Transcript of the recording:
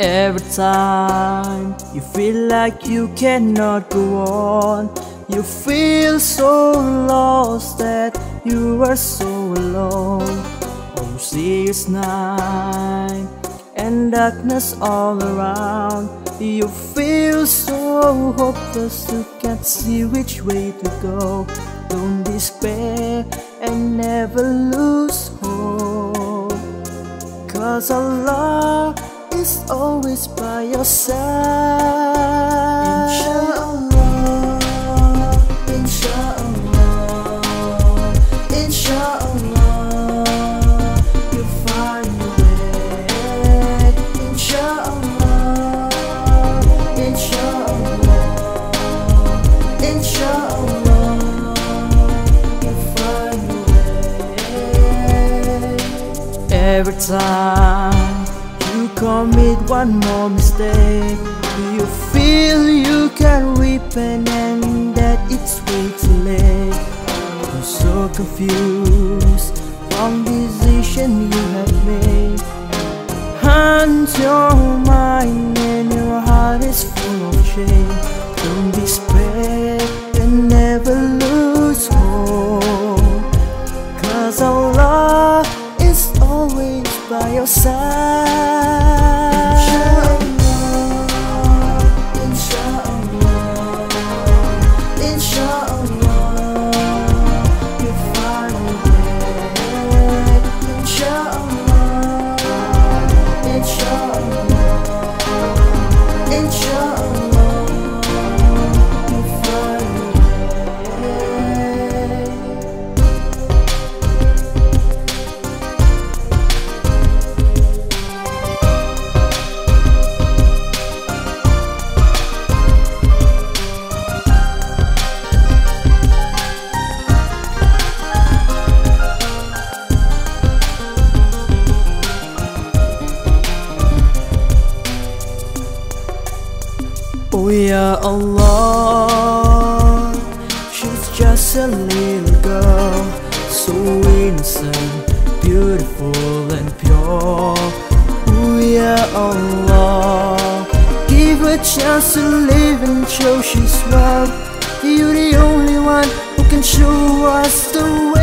Every time you feel like you cannot go on, you feel so lost that you are so alone. All you see is night and darkness all around. You feel so hopeless, you can't see which way to go. Don't despair and never lose hope, 'cause Allah is always by your side. Inshallah, Inshallah, Inshallah, you'll find your way. Inshallah, Inshallah, Inshallah. Every time commit one more mistake, you feel you can repent and that it's way too late. I'm so confused from decision you have made. Hunt your mind and your heart is full of shame. Don't despair and never lose hope, 'cause Allah is always by your side. Oh yeah, Allah, she's just a little girl, so innocent, beautiful and pure. Oh yeah, Allah, give her a chance to live and show she's loved. You're the only one who can show us the way.